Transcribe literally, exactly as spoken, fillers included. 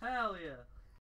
Hell yeah.